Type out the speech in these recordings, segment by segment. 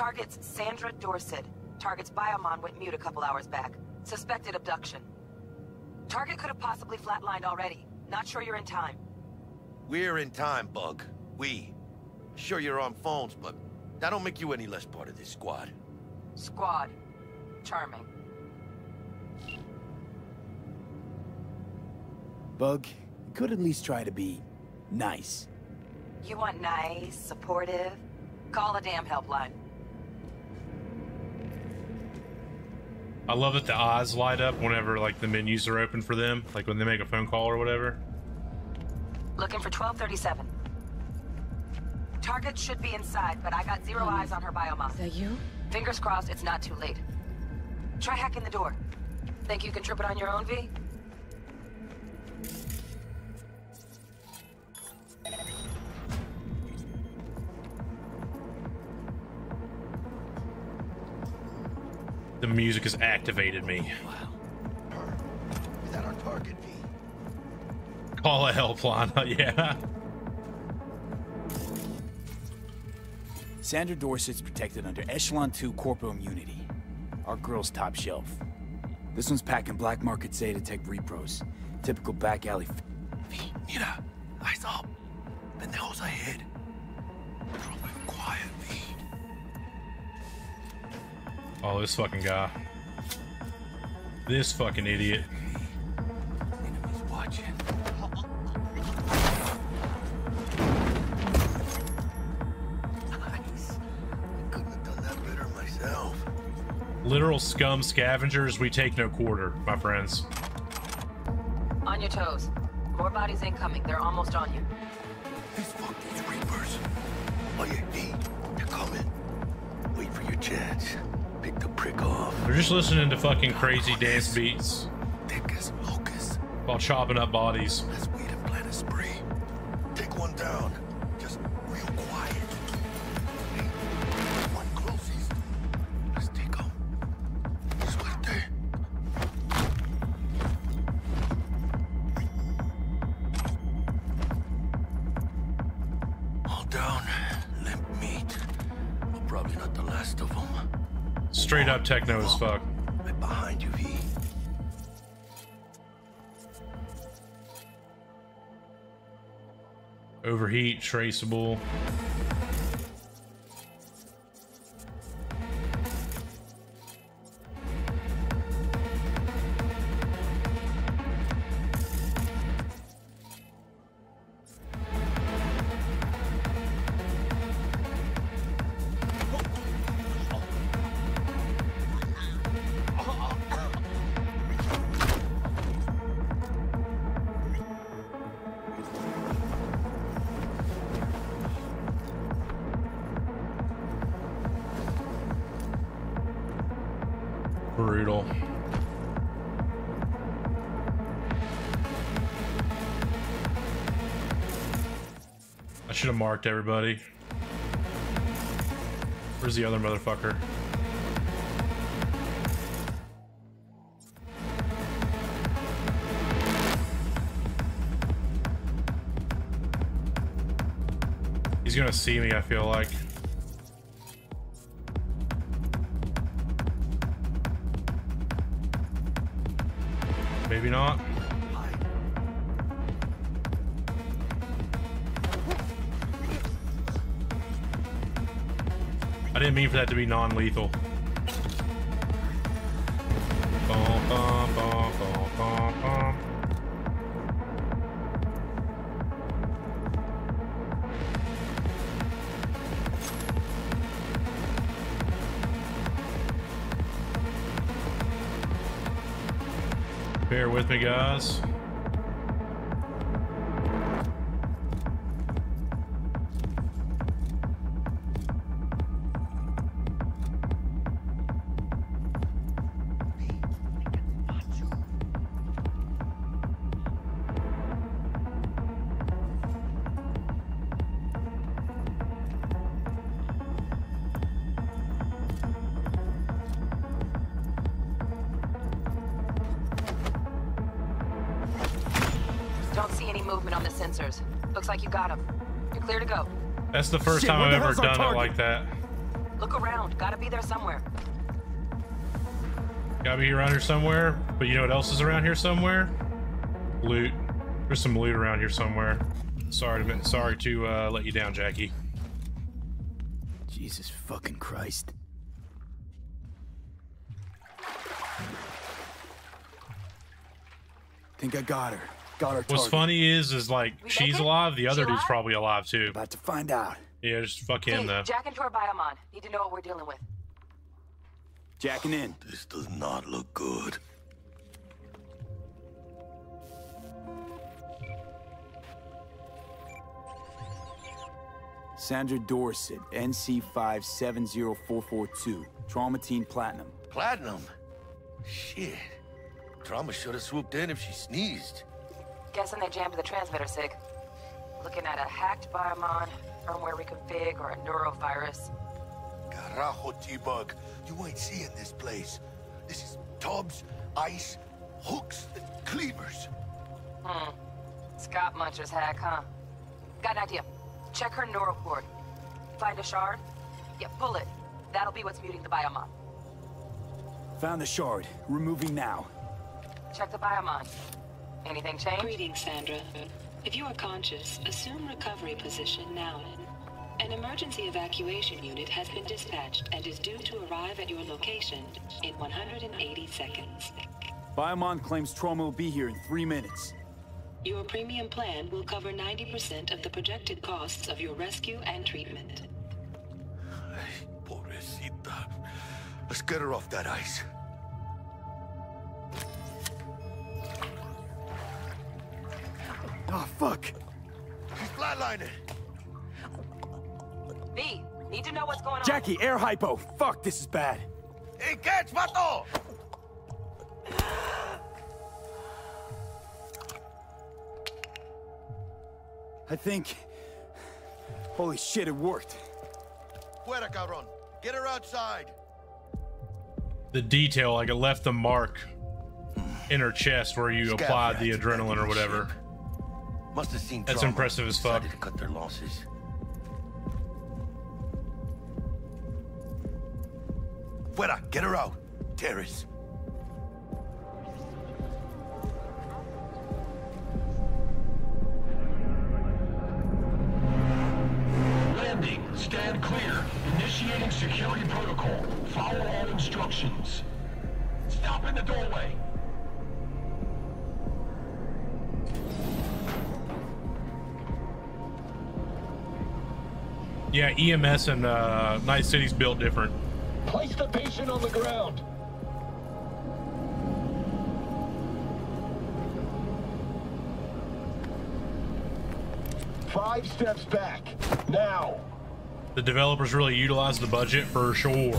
Targets Sandra Dorsett. Targets Biomon went mute a couple hours back. Suspected abduction. Target could have possibly flatlined already. Not sure you're in time. We're in time, Bug. We. Sure you're on phones, but that don't make you any less part of this squad. Squad. Charming. Bug, you could at least try to be nice. You want nice, supportive? Call a damn helpline. I love that the eyes light up whenever, like, the menus are open for them, like when they make a phone call or whatever. Looking for 1237. Target should be inside, but I got zero eyes on her biomod. Is that you? Fingers crossed it's not too late. Try hacking the door. Think you can trip it on your own, V? The music has activated me. Wow. Is that our target, V? Call a helpline, yeah. Sandra Dorsett's protected under Echelon 2 Corporal Immunity. Our girl's top shelf. This one's packing black market Zeta Tech repros. Typical back alley. V, mira, eyes up. Pendejos ahead. Drop it quiet, V. Oh, this fucking guy. This fucking idiot. Enemy's watching. Nice. I couldn't have done that better myself. Literal scum scavengers, we take no quarter, my friends. On your toes. More bodies incoming. They're almost on you. These fucking creepers. Oh, yeah, D, they're coming. Wait for your chance. Pick the prick off. They're just listening to fucking crazy dance beats. Thick as locust. While chopping up bodies. Let's wait and plan a spree. Take one down. Just real quiet. Hey, one closest. Let's take him. Suerte. All down. Limp meat. Well, probably not the last of them. Straight up techno as fuck. Right behind you, V. Overheat, traceable. Brutal. I should have marked everybody. Where's the other motherfucker? He's gonna see me, I feel like. Maybe not. I didn't mean for that to be non-lethal. Bear with me, guys. Don't see any movement on the sensors. Looks like you got him. You're clear to go. That's the first time I've ever done it like that. Look around. Gotta be there somewhere. Gotta be around here somewhere. But you know what else is around here somewhere? Loot. There's some loot around here somewhere. Sorry to let you down, Jackie. Jesus fucking Christ. Think I got her. Got her target. What's funny is like she's alive. The other dude's probably alive too. About to find out. Yeah, just fuck him though. Jack into our Biomon. Need to know what we're dealing with. Jacking in. This does not look good. Sandra Dorsett, NC570442, Trauma Team Platinum. Platinum? Shit. Trauma should have swooped in if she sneezed. Guessing they jammed the transmitter, Sig. Looking at a hacked Biomon, firmware reconfig, or a neurovirus. Carajo, T-Bug. You ain't seeing this place. This is tubs, ice, hooks, and cleavers. Hmm. Scott Muncher's hack, huh? Got an idea. Check her neural cord. Find a shard? Yeah, pull it. That'll be what's muting the Biomon. Found the shard. Removing now. Check the Biomon. Anything changed? Greetings, Sandra. If you are conscious, assume recovery position now. An emergency evacuation unit has been dispatched and is due to arrive at your location in 180 seconds. Biomon claims Trauma will be here in 3 minutes. Your premium plan will cover 90% of the projected costs of your rescue and treatment. Ay, pobrecita. Let's get her off that ice. Oh, fuck. She's flatlining. V, need to know what's going on. Jackie, air hypo. Fuck, this is bad. Engage, vato! I think... Holy shit, it worked. Fuera, cabrón. Get her outside. The detail, like it left the mark in her chest where you applied the adrenaline or whatever. Must have seen that's impressive as fuck. To cut their losses. Fuera, get her out. Terrace. Landing. Stand clear. Initiating security protocol. Follow all instructions. Stop in the doorway. Yeah, EMS and Night City's built different. Place the patient on the ground. Five steps back, now. The developers really utilized the budget for sure.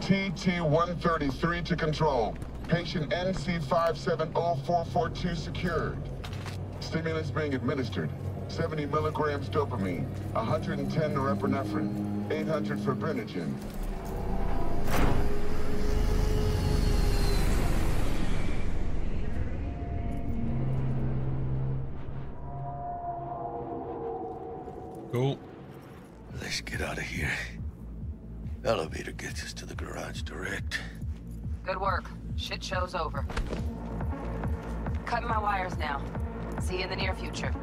TT-133 to control. Patient NC570442 secured. Stimulus being administered. 70 milligrams dopamine, 110 norepinephrine, 800 fibrinogen. Cool. Let's get out of here. Elevator gets us to the garage direct. Good work. Shit show's over. Cutting my wires now. See you in the near future.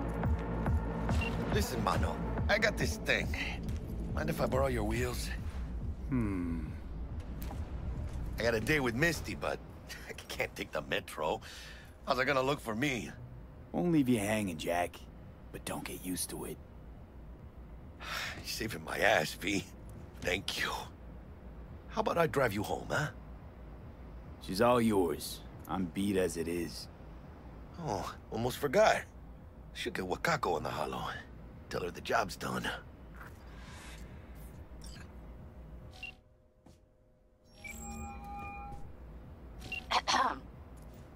Listen, Mano, I got this thing. Mind if I borrow your wheels? Hmm. I got a date with Misty, but I can't take the metro. How's it gonna look for me? Won't leave you hanging, Jack. But don't get used to it. You're saving my ass, V. Thank you. How about I drive you home, huh? She's all yours. I'm beat as it is. Oh, almost forgot. Should get Wakako on the hollow. Tell her the job's done.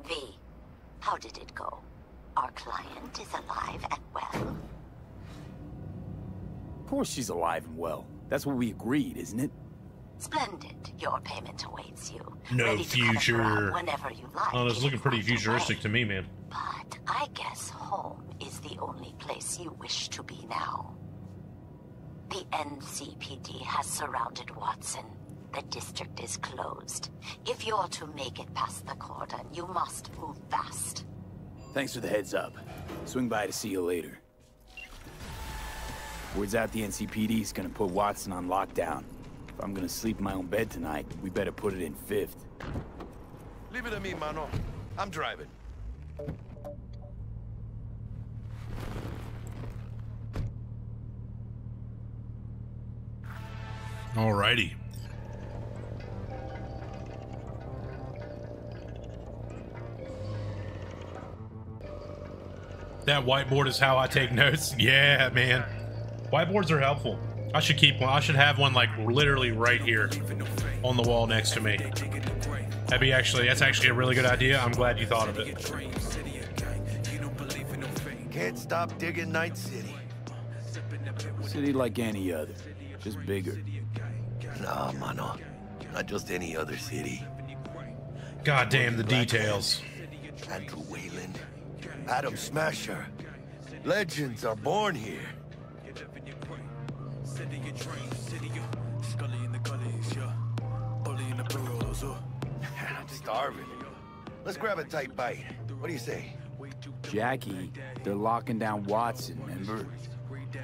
V, how did it go? Our client is alive and well. Of course she's alive and well. That's what we agreed, isn't it? Splendid. Your payment awaits you. No future. Whenever you like. Oh, that's looking pretty futuristic to me, man. But I guess home is the only place you wish to be now. The NCPD has surrounded Watson. The district is closed. If you're to make it past the cordon, you must move fast. Thanks for the heads up. Swing by to see you later. Word's out the NCPD's gonna put Watson on lockdown. If I'm gonna sleep in my own bed tonight, we better put it in fifth. Leave it to me, mano. I'm driving. Alrighty. That whiteboard is how I take notes. Yeah, man. Whiteboards are helpful. I should keep one. I should have one like literally right here on the wall next to me. That'd be actually, that's actually a really good idea. I'm glad you thought of it. Can't stop digging Night City. City like any other, just bigger. Nah, mano. Not just any other city. Goddamn the details. Andrew Wayland, Adam Smasher. Legends are born here. I'm starving. Let's grab a tight bite. What do you say? Jackie, they're locking down Watson, remember?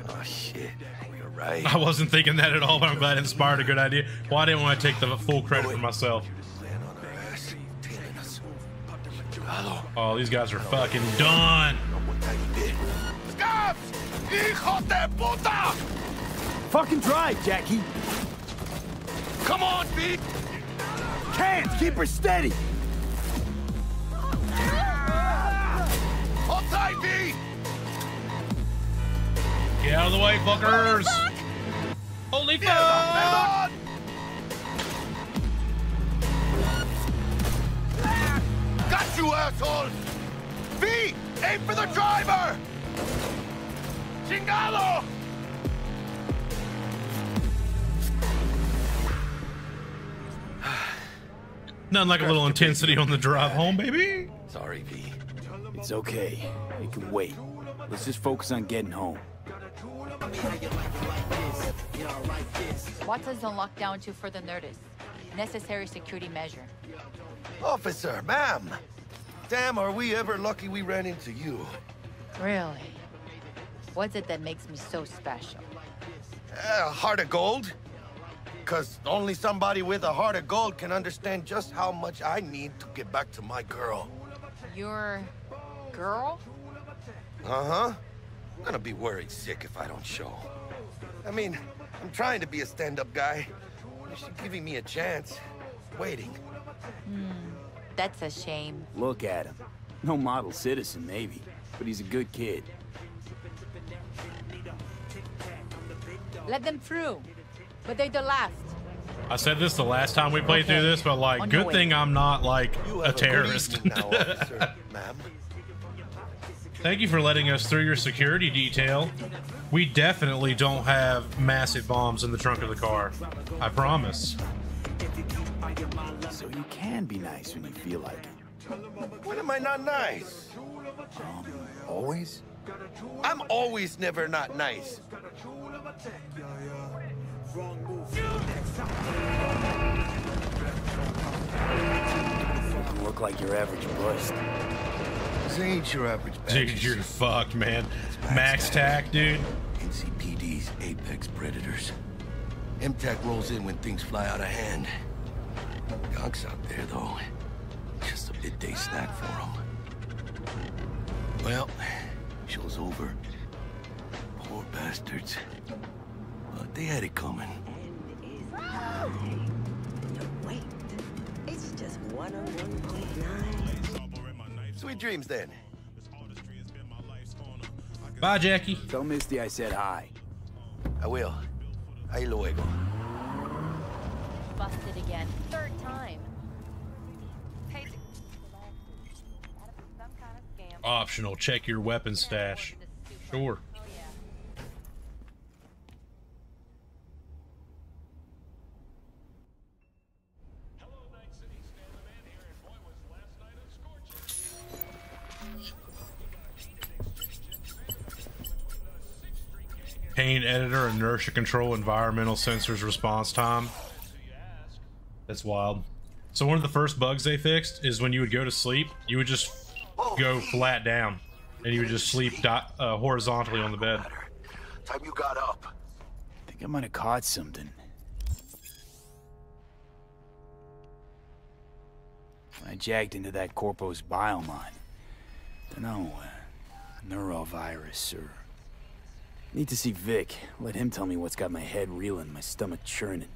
Oh, shit. You're right. I wasn't thinking that at all, but I'm glad it inspired a good idea. Well, I didn't want to take the full credit for myself. Oh, these guys are fucking done. Fucking drive, Jackie. Come on, B. Can't keep her steady. Hold tight, B. Get out of the way, fuckers! Fuck? Holy fuck! Yeah, got you, asshole! V, aim for the driver! Chingalo! Nothing like a little intensity on the drive home, baby. Sorry, V. It's okay. It can wait. Let's just focus on getting home. Watson's on lockdown to further notice. Necessary security measure. Officer, ma'am. Damn, are we ever lucky we ran into you. Really? What's it that makes me so special? Heart of gold? Because only somebody with a heart of gold can understand just how much I need to get back to my girl. Your girl? Uh-huh. I'm gonna be worried sick if I don't show. I mean, I'm trying to be a stand-up guy. She's giving me a chance. Waiting. That's a shame. Look at him. No model citizen, maybe, but he's a good kid. Let them through, but they're the last. I said this the last time we played through this, but like, good thing I'm not like a terrorist. Now, officer, ma'am. Thank you for letting us through your security detail. We definitely don't have massive bombs in the trunk of the car. I promise. So you can be nice when you feel like it. When am I not nice? Always? I'm always never not nice. You look like your average bust. Ain't your average badge. Dude, you're fucked, man. Max tac, dude. NCPD's apex predators. MTAC rolls in when things fly out of hand. Gunks out there, though. Just a midday snack for them. Well, show's over. Poor bastards. But they had it coming. Wait, it's just 101.9. Sweet dreams, then. Bye, Jackie. Tell Misty I said hi. I will. Ahí luego. Busted again. Third time. Optional. Check your weapon stash. Sure. pain editor, inertia control, environmental sensors, response time. That's wild. So one of the first bugs they fixed is when you would go to sleep, you would just go flat down, and you would just sleep horizontally on the bed. Time you got up. I think I might have caught something. I jacked into that corpo's biomon. Dunno, neurovirus or... Need to see Vic. Let him tell me what's got my head reeling, my stomach churning.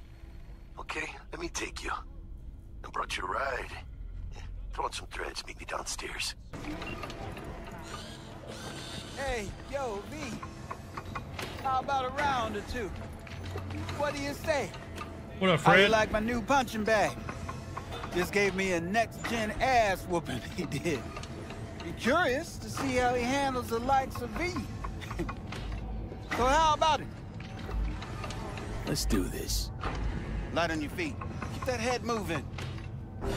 Okay, let me take you. I brought you a ride. Throw on some threads, meet me downstairs. Hey, yo, V. How about a round or two? What do you say? What up, Fred? How you like my new punching bag? Just gave me a next-gen ass whooping, he did. Be curious to see how he handles the likes of V. So how about it? Let's do this. Light on your feet. Keep that head moving. You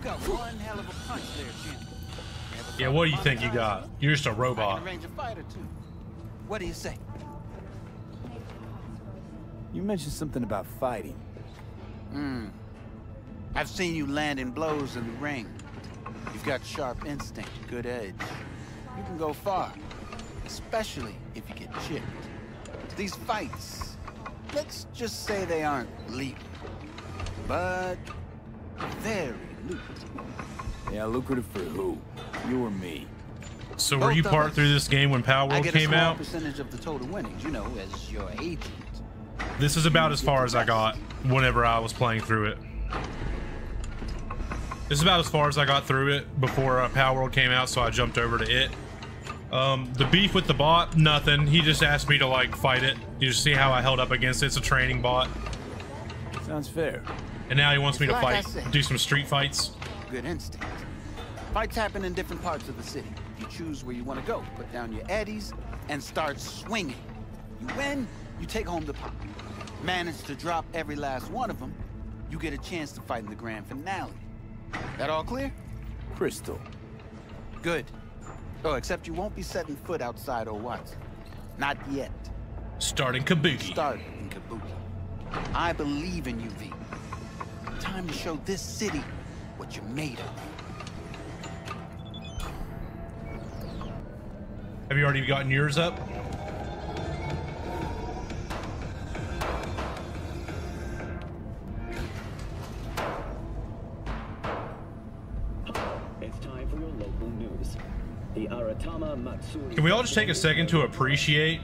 got one hell of a punch there, Jim. Yeah, what do you think you got? You're just a robot. What do you say? You mentioned something about fighting. Hmm. I've seen you landing blows in the ring. You've got sharp instinct, good edge. You can go far, especially if you get chipped. These fights, let's just say they aren't legal, but very lucrative. Yeah, lucrative for who? You or me? So were you part through this game when Power World came out? I get a small percentage of the total winnings, you know, as your agent. This is about as far as I got whenever I was playing through it. This is about as far as I got through it before Power World came out, so I jumped over to it. The beef with the bot, nothing. He just asked me to, like, fight it. You just see how I held up against it. It's a training bot. Sounds fair. And now he wants me to fight, do some street fights. Good instinct. Fights happen in different parts of the city. You choose where you want to go, put down your eddies, and start swinging. You win, you take home the pot. Manage to drop every last one of them, you get a chance to fight in the grand finale. That all clear? Crystal. Good. Oh, except you won't be setting foot outside or Watson. Not yet. Starting Kabuki. Start in Kabuki. I believe in you, V. Time to show this city what you're made of. Have you already gotten yours up? It's time for your local news. The Aratama Matsuri. Can we all just take a second to appreciate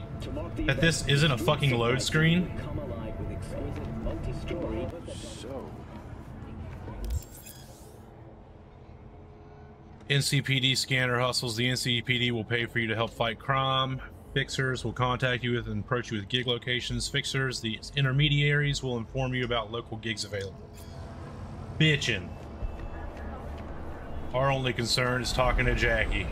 that this isn't a fucking load screen? NCPD scanner hustles. The NCPD will pay for you to help fight crime. Fixers will contact you with and approach you with gig locations. Fixers, the intermediaries, will inform you about local gigs available. Bitchin'. Our only concern is talking to Jackie.